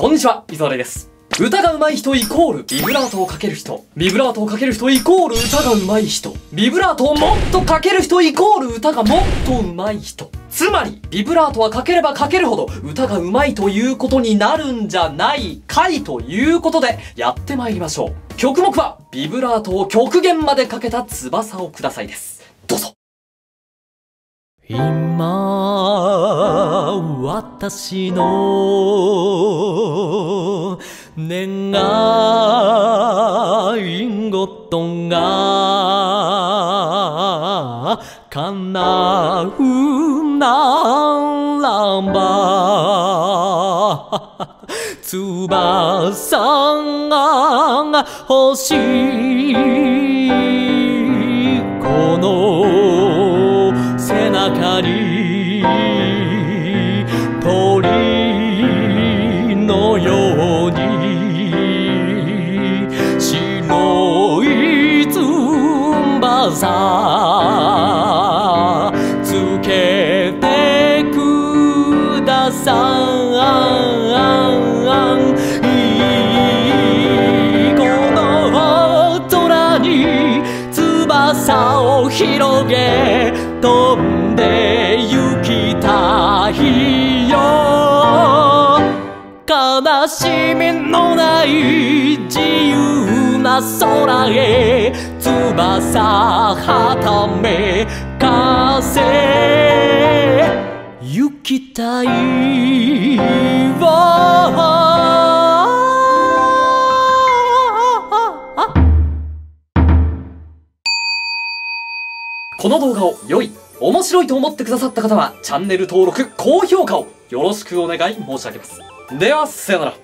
こんにちは、磯原です。歌が上手い人イコールビブラートをかける人。ビブラートをかける人イコール歌が上手い人。ビブラートをもっとかける人イコール歌がもっと上手い人。つまり、ビブラートはかければかけるほど歌が上手いということになるんじゃないかいということでやってまいりましょう。曲目は、ビブラートを極限までかけた翼をくださいです。どうぞ。今、私の願い事が叶うならば翼が欲しいこの背中に鳥のように白い翼つけてください翼を広げ飛んで行きたいよ悲しみのない自由な空へ翼はためかせ行きたいよこの動画を良い、面白いと思ってくださった方はチャンネル登録、高評価をよろしくお願い申し上げます。では、さよなら。